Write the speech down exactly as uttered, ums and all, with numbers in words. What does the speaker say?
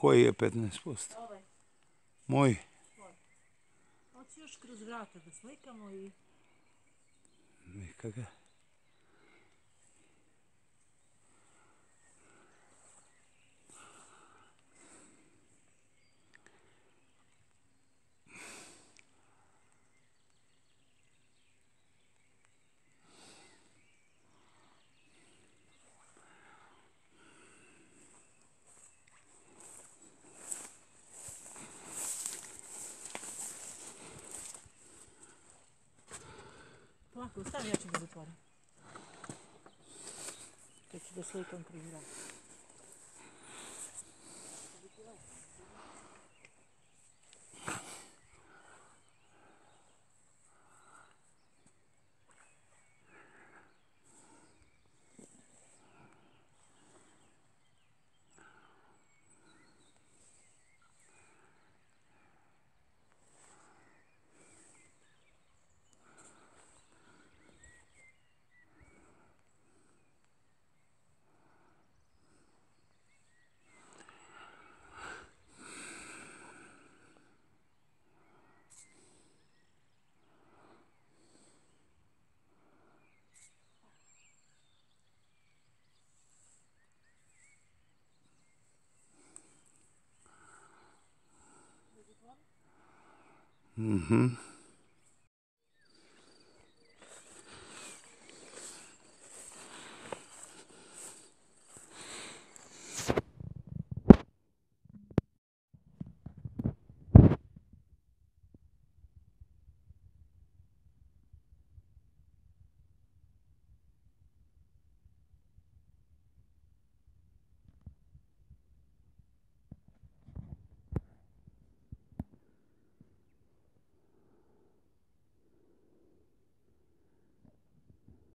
Koji je petnaest posto? Ovaj. Moj. Hoću još kroz vrata da slikamo i... Nikaka. Lako, stavi, ja ću ga zatvorim. To ću da slikam kroz vrata. Mm-hmm.